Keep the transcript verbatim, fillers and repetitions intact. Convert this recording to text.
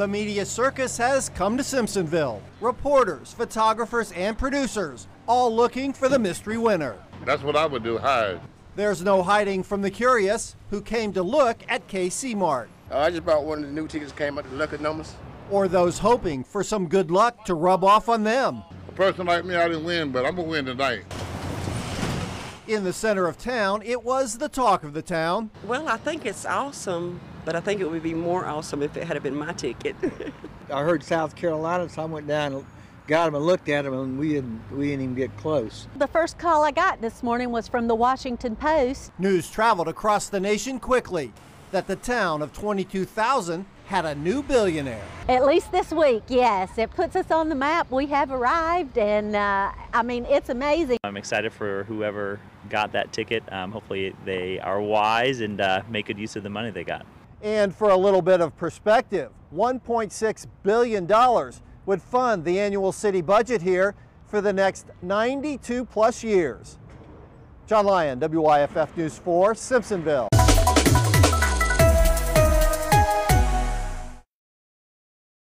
The media circus has come to Simpsonville. Reporters, photographers, and producers all looking for the mystery winner. That's what I would do, hide. There's no hiding from the curious who came to look at K C Mart. Uh, I just bought one of the new tickets, came up to look at numbers. Or those hoping for some good luck to rub off on them. A person like me, I didn't win, but I'm going to win tonight. In the center of town, it was the talk of the town. Well, I think it's awesome, but I think it would be more awesome if it had been my ticket. I heard South Carolina, so I went down and got him and looked at him, and we didn't, we didn't even get close. The first call I got this morning was from the Washington Post. News traveled across the nation quickly that the town of twenty-two thousand had a new billionaire. At least this week, yes. It puts us on the map. We have arrived, and uh, I mean, it's amazing. I'm excited for whoever got that ticket. Um, hopefully they are wise and uh, make good use of the money they got. And for a little bit of perspective, one point six billion dollars would fund the annual city budget here for the next ninety-two plus years. John Lyon, W Y F F News four, Simpsonville.